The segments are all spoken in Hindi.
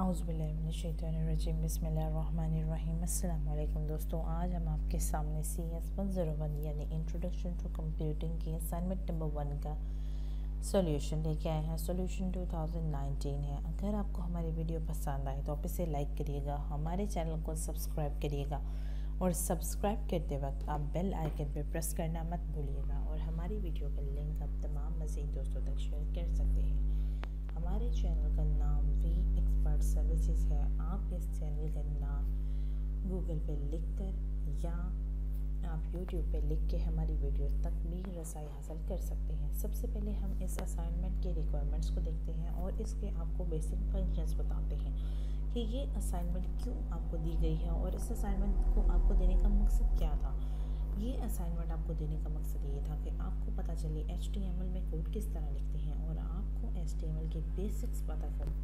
अउज़बिल्लाहिमिनश्शैतानिर्रजीम बिस्मिल्लाहिर्रहमानिर्रहीम अस्सलाम वालेकुम दोस्तों, आज हम आपके सामने CS101 यानी इंट्रोडक्शन टू कंप्यूटिंग के असाइनमेंट नंबर 1 का सॉल्यूशन लेके आए हैं। सॉल्यूशन 2019 है। अगर आपको हमारी वीडियो पसंद आए तो आप इसे लाइक करिएगा, हमारे चैनल को सब्सक्राइब करिएगा और सब्सक्राइब करते वक्त आप बेल आइकन पर प्रेस करना मत भूलिएगा। और हमारी वीडियो का लिंक आप तमाम मज़ीद दोस्तों तक शेयर कर सकते हैं। हमारे चैनल का नाम वी एक्सपर्ट सर्विसेज है। आप इस चैनल का नाम गूगल पे लिख कर या आप यूट्यूब पे लिख के हमारी वीडियो तक भी रसाई हासिल कर सकते हैं। सबसे पहले हम इस असाइनमेंट के रिक्वायरमेंट्स को देखते हैं और इसके आपको बेसिक फंक्शंस बताते हैं कि ये असाइनमेंट क्यों आपको दी गई है और इस असाइनमेंट को आपको देने का मकसद क्या था। ये असाइनमेंट आपको देने का मकसद ये था कि आपको पता चले HTML में कोड किस तरह लिखते हैं और आपको HTML के बेसिक्स पता चले।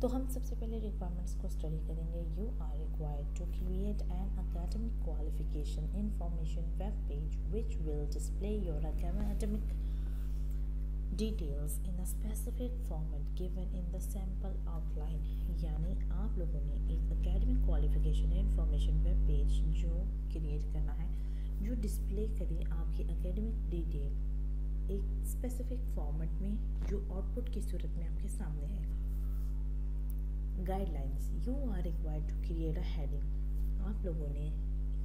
तो हम सबसे पहले रिक्वायरमेंट्स को स्टडी करेंगे। You are required to create an academic qualification information web page which will display your academic details in a specific format given in the sample outline. यानी आप लोगों ने एक academic qualification information web page जो क्रिएट करना है, जो डिस्प्ले करे आपकी एकेडमिक डिटेल एक स्पेसिफिक फॉर्मेट में, जो आउटपुट की सूरत में आपके सामने है। Guidelines, you are required to create a heading. आप लोगों ने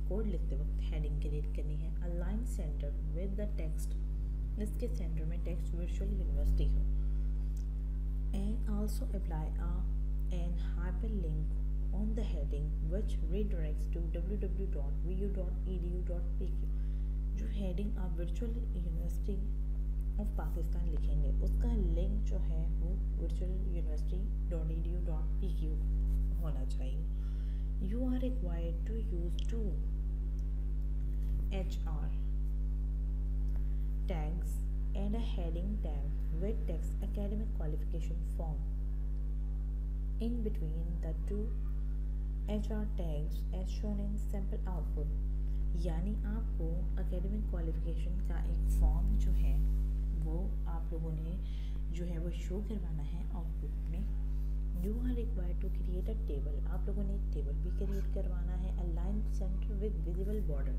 कोड लिखते वक्त हेडिंग क्रिएट करनी है। Align centre with the text, इसके सेंटर में टेक्स्ट वर्चुअल यूनिवर्सिटी हो। And also apply an hyperlink on the heading which redirects to www.vu.edu.pq। जो हेडिंग आप वर्चुअल यूनिवर्सिटी ऑफ पाकिस्तान लिखेंगे, उसका लिंक जो है वो virtualuniversity.edu.pq होना चाहिए। You are required to use two HR tags and a heading tag with text academic qualification form. In between the two HR tags as shown in sample output, यानी आपको academic qualification का एक form जो है वो आप लोगों ने जो है वो show करवाना है output में। You are required to create a table. आप लोगों ने एक table भी create करवाना है। Align center with visible border,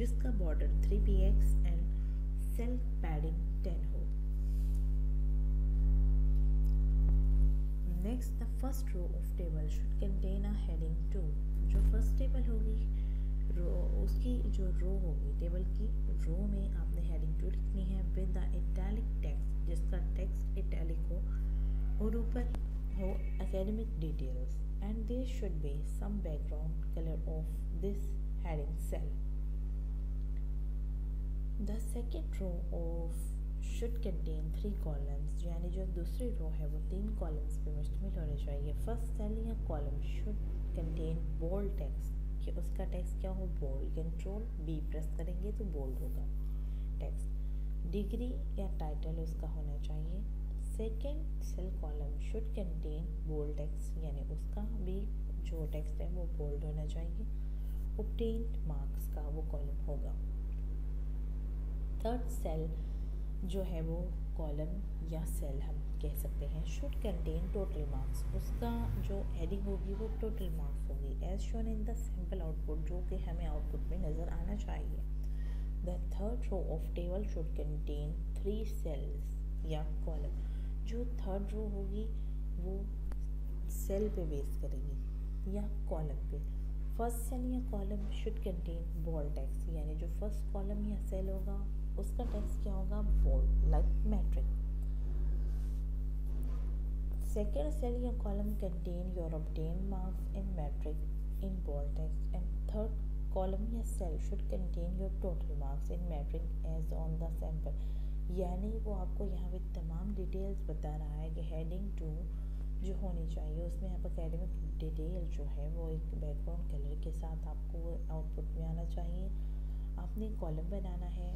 जिसका border 3px and cell padding 10 हो। Next, the first row of table should contain a heading 2। जो फर्स्ट टेबल होगी रो, उसकी जो रो होगी टेबल की रो में आपने हेडिंग 2 लिखनी है विद द इटैलिक टेक्स्ट, जिसका टेक्स्ट इटैलिक हो और ऊपर हो academic details. And there should be some background colour of this heading cell. The second row of should contain 3 columns, यानी जो दूसरी रो है वो 3 कॉलम्स पे मुश्तमिल होने चाहिए। फर्स्ट सेल या column should contain bold text, कि उसका टेक्स्ट क्या हो, बोल्ड। Ctrl+B प्रेस करेंगे तो बोल्ड होगा टेक्स्ट। डिग्री या टाइटल उसका होना चाहिए। Second cell column should contain bold text, यानी उसका भी जो टेक्स्ट है वो बोल्ड होना चाहिए। ऑब्टेन्ड मार्क्स का वो कॉलम होगा। थर्ड सेल जो है वो कॉलम या सेल हम कह सकते हैं शुड कंटेन टोटल मार्क्स, उसका जो हेडिंग होगी वो टोटल मार्क्स होगी as shown in the sample output, जो कि हमें आउटपुट में नज़र आना चाहिए। The third row of table should contain 3 cells या कॉलम। जो थर्ड रो होगी वो सेल पे बेस करेगी या कॉलम पे। फर्स्ट सेल या column should contain bold text, यानी जो फर्स्ट कॉलम या सेल होगा उसका टेक्स्ट क्या होगा, bold like matric. Second cell या column contain your obtain marks in matric in bold text. And third column या cell should contain your total marks in matric as on the sample. यानी वो आपको यहाँ पे तमाम डिटेल्स बता रहा है कि हेडिंग 2 जो होनी चाहिए उसमें आप एकेडमिक डिटेल जो है वो एक बैकग्राउंड कलर के साथ आपको आउटपुट में आना चाहिए। आपने कॉलम बनाना है,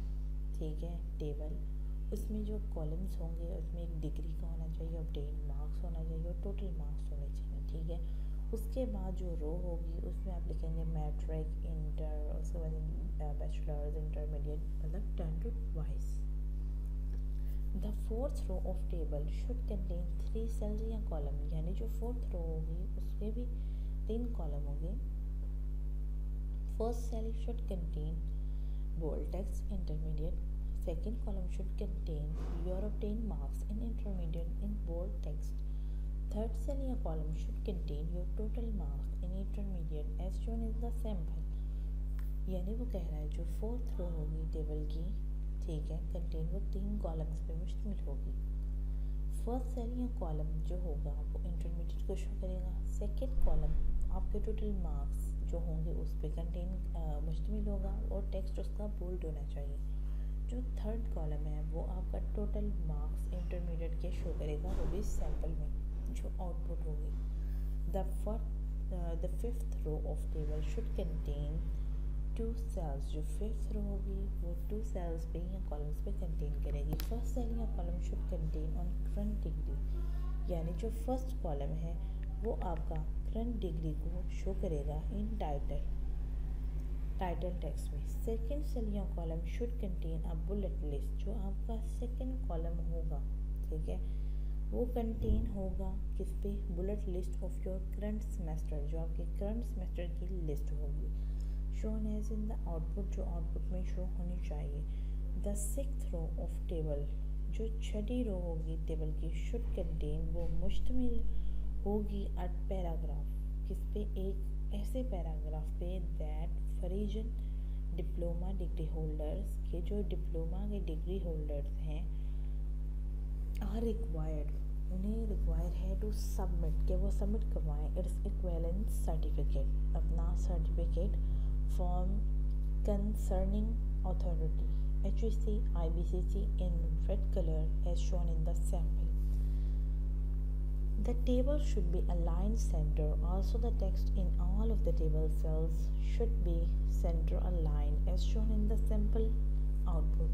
ठीक है, टेबल। उसमें जो कॉलम्स होंगे उसमें एक डिग्री का होना चाहिए, ऑब्टेन मार्क्स होना चाहिए और टोटल मार्क्स होने चाहिए, ठीक है। उसके बाद जो रो होगी उसमें आप लिखेंगे मैट्रिक, इंटर, उसके बाद बैचलर्स, इंटरमीडिएट, मतलब turn to wise. The fourth row of table should contain 3 cells या column, यानी जो fourth row होगी उसमें भी 3 column होंगे. First cell should contain bold text, intermediate. Second column should contain your obtained marks in intermediate in bold text. Third cell या column should contain your total marks in intermediate as shown in the sample. यानी वो कह रहा है जो fourth row होगी टेबल की, ठीक है, कंटेन वो 3 कॉलम्स पे मुश्तमिल होगी. फर्स्ट सेल या कॉलम जो होगा वो इंटरमीडिएट को शो करेगा. सेकेंड कॉलम आपके टोटल मार्क्स जो होंगे उस पर कंटेन मुश्तमिल होगा और टेक्स्ट उसका बोल्ड होना चाहिए. जो थर्ड कॉलम है वो आपका टोटल मार्क्स इंटरमीडिएट के शो करेगा, वो भी सैम्पल में जो आउटपुट होगी. The fifth row of table should contain 2 cells, जो फिफ्थ रो होगी वो 2 cells पे या कॉलम्स पे कंटेन करेगी. फर्स्ट सेल या column should contain on current degree, यानी जो फर्स्ट कॉलम है वो आपका करंट डिग्री को शो करेगा इन टाइटल टेक्स्ट में. सेकेंड सेल या column should contain a bullet list, जो आपका सेकेंड कॉलम होगा, ठीक है, वो कंटेन होगा किस पे, bullet list of your current semester, जो आपके करंट सेमेस्टर की लिस्ट होगी shown as in the output, जो output में show होनी चाहिए. The sixth row of table, जो छठी रो होगी टेबल की, should contain, वो मुश्तमिल होगी at paragraph, किस पे, एक ऐसे पैराग्राफ पे that foreign diploma degree holders, के जो डिप्लोमा के डिग्री होल्डर्स हैं are required, उन्हें रिक्वायर है टू सबमिट, के वो सबमिट करवाएँ इट्स इक्वेलेंट सर्टिफिकेट, अपना certificate form concerning authority HEC IBCC in red color as shown in the sample. The table should be aligned center. Also the text in all of the table cells should be center aligned as shown in the sample output.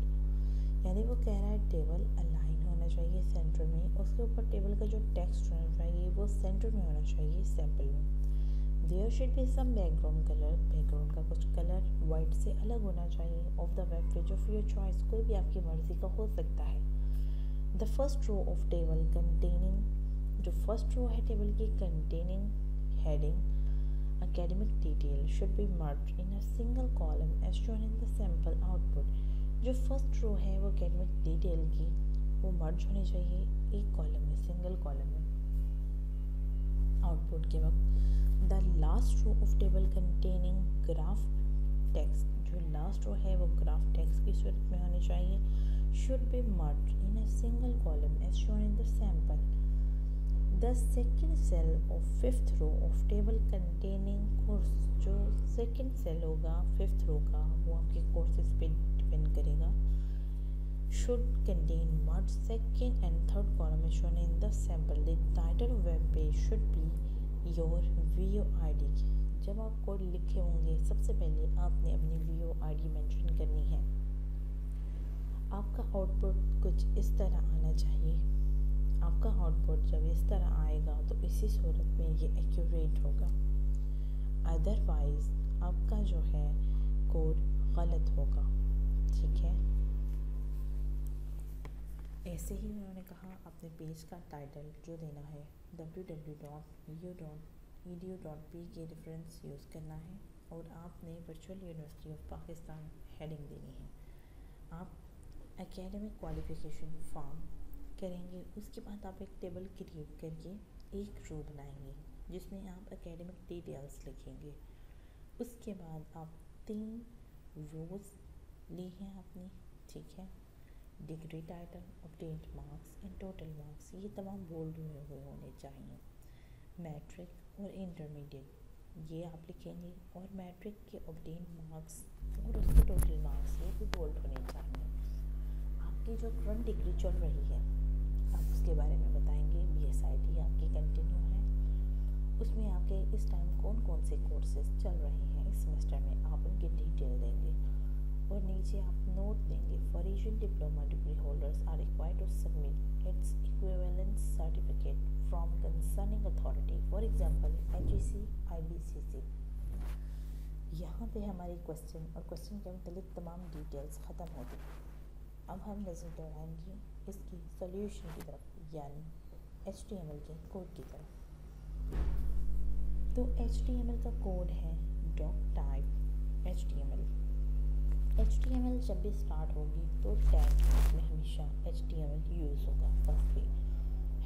यानी वो कह रहा है टेबल अलाइन होना चाहिए सेंटर में, उसके ऊपर टेबल का जो टेक्स्ट होना चाहिए वो सेंटर में होना चाहिए सैम्पल में. There should be some background color, background का कुछ कलर वाइट से अलग होना चाहिए. Of the web page of your choice, कोई भी आपकी मर्ज़ी का हो सकता है. The first row of table containing, जो फर्स्ट रो है टेबल की, containing heading academic detail should be merged in a single column as shown in the sample output. जो फर्स्ट रो है वो एकेडमिक डिटेल की, वो मर्ज होनी चाहिए एक कॉलम में, सिंगल कॉलम में आउटपुट के वक्त. The last row of table containing graph text, जो लास्ट रो है वो ग्राफ टेक्स्ट की सूरत में होनी चाहिए, should be merge in a single column as shown in the sample. The second cell of fifth row of table containing course, जो सेकेंड सेल होगा फिफ्थ रो का वो आपके कोर्सेज पे डिपेंड करेगा, should contain merged second and third column as shown in the sample. The title of web page should be your V O I D. जब आप कोड लिखे होंगे सबसे पहले आपने अपनी V O I D mention करनी है. आपका आउटपुट कुछ इस तरह आना चाहिए. आपका आउटपुट जब इस तरह आएगा तो इसी सूरत में ये एक्यूरेट होगा, अदरवाइज़ आपका जो है कोड गलत होगा, ठीक है. ऐसे ही उन्होंने कहा अपने पेज का टाइटल जो देना है www.u.edu.p के रेफरेंस यूज़ करना है और आपने virtual university of Pakistan heading देनी है. आप एकेडमिक क्वालिफिकेशन फॉर्म करेंगे, उसके बाद आप एक टेबल क्रिएट करके एक रो बनाएंगे जिसमें आप एकेडमिक डिटेल्स लिखेंगे. उसके बाद आप 3 रोज ली हैं आपने, ठीक है, degree title, obtained marks and total marks, ये तमाम बोल्ड हुए होने चाहिए. मैट्रिक और इंटरमीडिएट ये आप लिखेंगे और मैट्रिक के ऑब्टेन्ड मार्क्स और उसके टोटल मार्क्स ये भी बोल्ड होने चाहिए. आपकी जो करंट डिग्री चल रही है आप उसके बारे में बताएंगे. BSIT आपकी कंटिन्यू है, उसमें आपके इस टाइम कौन कौन से कोर्सेज चल रहे हैं इस सेमेस्टर में, आप उनकी डिटेल देंगे और नीचे आप नोट देंगे foreign diploma degree holders are required to submit its equivalent certificate from concerning authority, for example HEC IBCC. यहाँ पे हमारी क्वेश्चन और क्वेश्चन के मतलब तमाम डिटेल्स ख़त्म हो गई. अब हम नज़र दौड़ाएंगे इसकी सॉल्यूशन की तरफ, यानी HTML के कोड की तरफ। तो HTML का कोड है डॉक टाइप HTML जब भी स्टार्ट होगी तो टैग में हमेशा HTML यूज़ होगा। फर्स्ट पे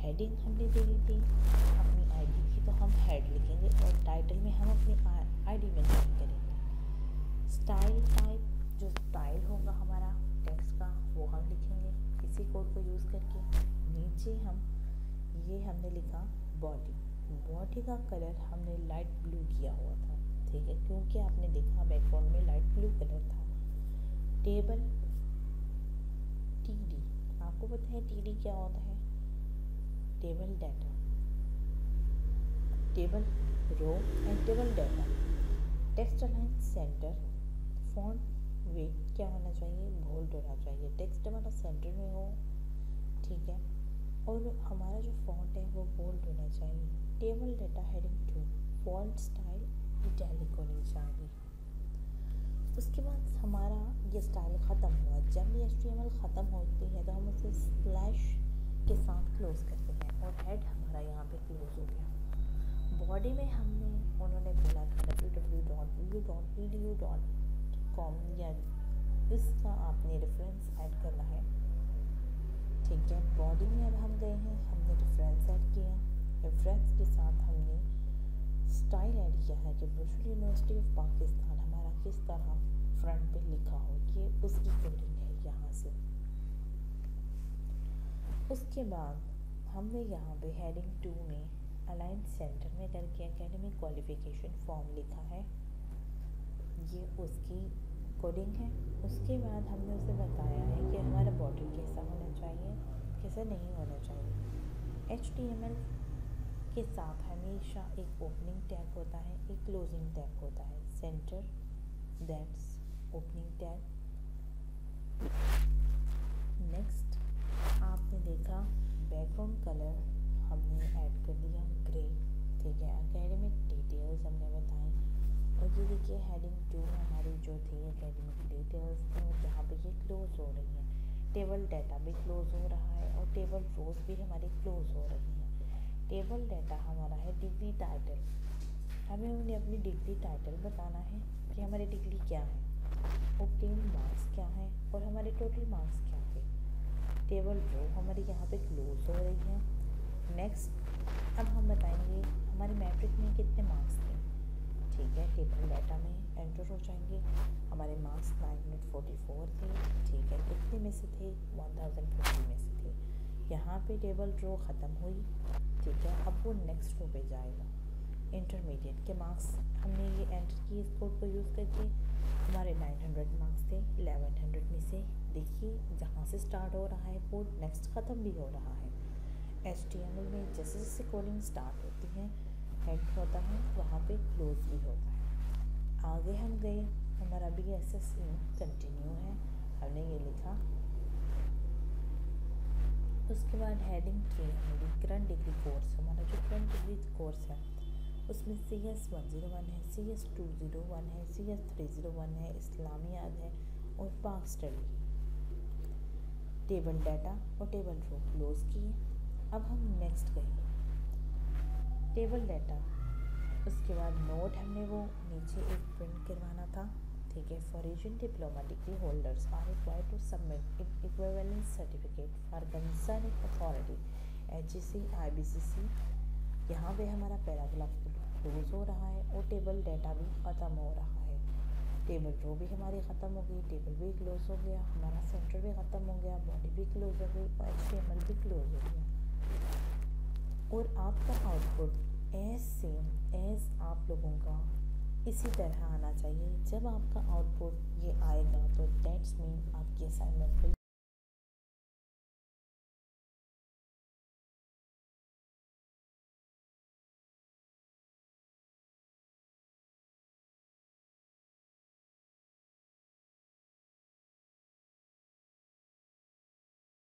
हेडिंग हमने दे दी थी अपनी आईडी की, तो हम हेड लिखेंगे और टाइटल में हम अपनी आईडी मेंशन करेंगे। स्टाइल टाइप, जो स्टाइल होगा हमारा टेक्स्ट का, वो हम लिखेंगे इसी कोड को यूज़ करके। नीचे हम ये हमने लिखा बॉडी का कलर हमने लाइट ब्लू किया हुआ था, ठीक है, क्योंकि आपने देखा बैकग्राउंड में लाइट ब्लू कलर था। टेबल टीडी, आपको पता है टीडी क्या होता है, table data, table row and table data. Text align centre, font weight क्या होना चाहिए, बोल्ड होना चाहिए, टेक्स्ट हमारा सेंटर में हो, ठीक है, और हमारा जो फॉन्ट है वो बोल्ड होना चाहिए। Table data heading 2, font style italic होनी चाहिए। उसके बाद हमारा ये स्टाइल ख़त्म हुआ। जब ये HTML ख़त्म होती है तो हम उसे स्लैश के साथ क्लोज़ करते हैं और हेड हमारा यहाँ पे क्लोज़ हो गया। बॉडी में हमने उन्होंने बोला था www.edu.com, या इसका आपने रेफरेंस ऐड करना है, ठीक है। बॉडी में अब हम गए हैं, हमने रेफरेंस ऐड किया, रेफरेंस के साथ हमने स्टाइल ऐड किया है कि वर्चुअल यूनिवर्सिटी ऑफ पाकिस्तान हमारा किस तरह फ्रंट पे लिखा हो, ये उसकी कोडिंग है यहाँ से। उसके बाद हमने यहाँ पे हेडिंग 2 में अलाइन सेंटर में करके एकेडमिक क्वालिफिकेशन फॉर्म लिखा है, ये उसकी कोडिंग है। उसके बाद हमने उसे बताया है कि हमारा बॉर्डर कैसा होना चाहिए, कैसा नहीं होना चाहिए। HTML के साथ हमेशा एक ओपनिंग टैग होता है, एक क्लोजिंग टैग होता है। Centre, that's opening tag. Next आपने देखा बैकग्राउंड कलर हमने ऐड कर दिया ग्रे, ठीक है। एकेडमिक डिटेल्स हमने बताई, और ये देखिए हेडिंग 2 में हमारी जो थी एकेडमिक डिटेल्स थी, जहाँ पे ये क्लोज़ हो रही है। टेबल डाटा भी क्लोज़ हो रहा है और टेबल रोज भी हमारी क्लोज़ हो रही है। टेबल डाटा हमारा है डिग्री टाइटल, हमें उन्हें अपनी डिग्री टाइटल बताना है कि हमारी डिग्री क्या है, ऑब्टेन मार्क्स क्या है और हमारे टोटल मार्क्स क्या है। टेबल रो हमारी यहाँ पे क्लोज हो रही है। नेक्स्ट अब हम बताएंगे हमारे मैट्रिक में कितने मार्क्स थे, ठीक है। टेबल डाटा में एंटर हो जाएंगे, हमारे मार्क्स 944 थे, ठीक है। कितने में से थे, 1050 में से थे। यहाँ पे टेबल रो ख़त्म हुई, ठीक है। अब वो नेक्स्ट रो पे जाएगा। इंटरमीडिएट के मार्क्स हमने ये एंटर किए इस कोड को यूज़ करके, हमारे 900 मार्क्स थे, 1100 में से। देखिए जहाँ से स्टार्ट हो रहा है कोड, नेक्स्ट ख़त्म भी हो रहा है। HTML में जैसे जैसे कोडिंग स्टार्ट होती है, हेड होता है, वहाँ पे क्लोज भी होता है। आगे हम गए, हमारा BSSC कंटिन्यू है, हमने ये लिखा। उसके बाद हेडिंग 3 हमारी करंट डिग्री कोर्स, हमारा जो करंट डिग्री कोर्स है उसमें CS101 है, CS201 है, CS301 है, इस्लामियात है और पाक स्टडी। टेबल डाटा और टेबल रो क्लोज किए। अब हम नेक्स्ट करेंगे टेबल डाटा। उसके बाद नोट हमने वो नीचे एक प्रिंट करवाना था, ठीक है। Foreign diploma degree holders are required to submit in equivalent certificate for concerning authority HEC IBCC। यहाँ पे हमारा पैराग्राफ क्लोज हो रहा है और टेबल डाटा भी ख़त्म हो रहा है। टेबल रो भी हमारी ख़त्म हो गई, टेबल भी क्लोज़ हो गया, हमारा सेंटर भी ख़त्म हो गया, बॉडी भी क्लोज़ हो गई और HTML भी क्लोज़ हो गया। और आपका आउटपुट एज सेम एज आप लोगों का इसी तरह आना चाहिए। जब आपका आउटपुट ये आएगा तो दैट्स मीन आपकी असाइनमेंट